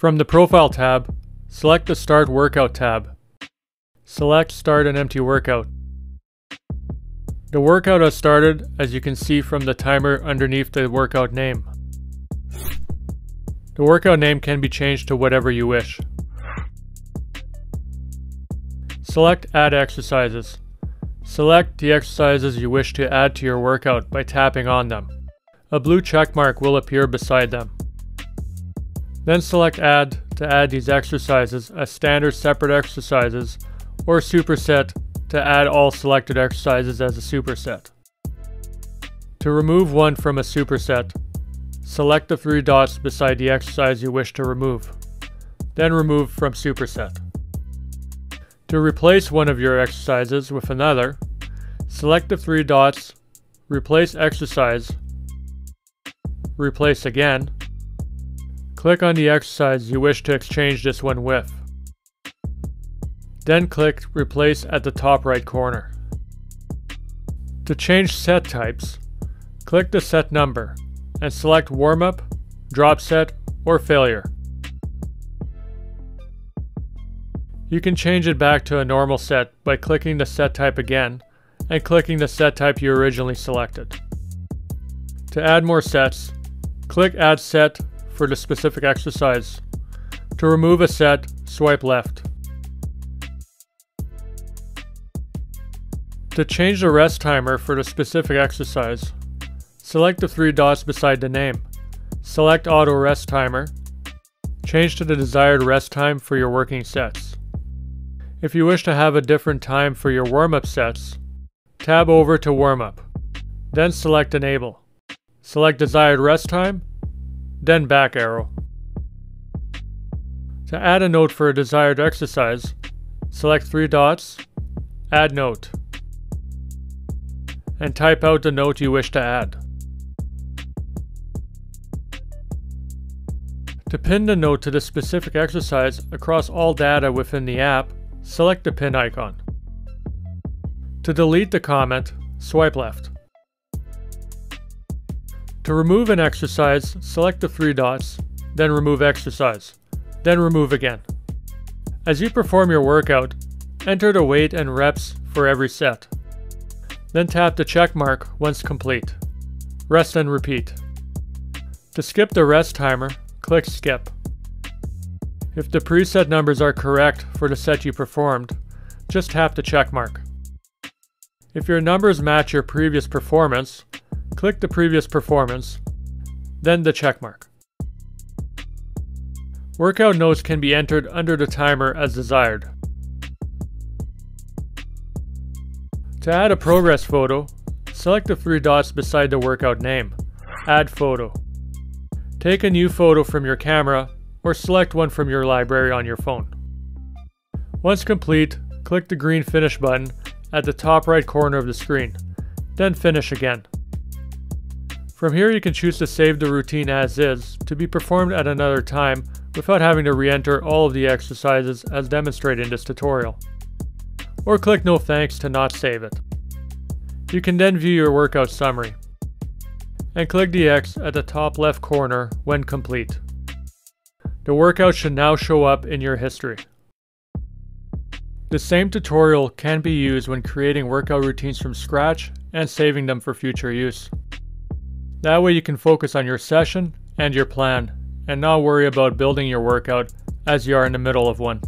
From the Profile tab, select the Start Workout tab. Select Start an empty workout. The workout has started, as you can see from the timer underneath the workout name. The workout name can be changed to whatever you wish. Select Add Exercises. Select the exercises you wish to add to your workout by tapping on them. A blue check mark will appear beside them. Then select Add to add these exercises as standard separate exercises, or Superset to add all selected exercises as a superset. To remove one from a superset, select the three dots beside the exercise you wish to remove, then remove from superset. To replace one of your exercises with another, select the three dots, replace exercise, replace again, click on the exercise you wish to exchange this one with, then click replace at the top right corner. To change set types, click the set number and select warm-up, drop set, or failure. You can change it back to a normal set by clicking the set type again and clicking the set type you originally selected. To add more sets, click Add Set for the specific exercise. To remove a set, swipe left. To change the rest timer for the specific exercise, select the three dots beside the name, select Auto Rest Timer, change to the desired rest time for your working sets. If you wish to have a different time for your warm-up sets, tab over to Warm-up, then select Enable. Select desired rest time, then back arrow. To add a note for a desired exercise, select three dots, Add Note, and type out the note you wish to add. To pin the note to the specific exercise across all data within the app, select the pin icon. To delete the comment, swipe left. To remove an exercise, select the three dots, then remove exercise, then remove again. As you perform your workout, enter the weight and reps for every set. Then tap the check mark once complete. Rest and repeat. To skip the rest timer, click Skip. If the preset numbers are correct for the set you performed, just tap the check mark. If your numbers match your previous performance, click the previous performance, then the check mark. Workout notes can be entered under the timer as desired. To add a progress photo, select the three dots beside the workout name, Add Photo. Take a new photo from your camera or select one from your library on your phone. Once complete, click the green Finish button at the top right corner of the screen, then finish again. From here you can choose to save the routine as is to be performed at another time without having to re-enter all of the exercises as demonstrated in this tutorial. Or click No Thanks to not save it. You can then view your workout summary and click the X at the top left corner when complete. The workout should now show up in your history. The same tutorial can be used when creating workout routines from scratch and saving them for future use. That way you can focus on your session and your plan and not worry about building your workout as you are in the middle of one.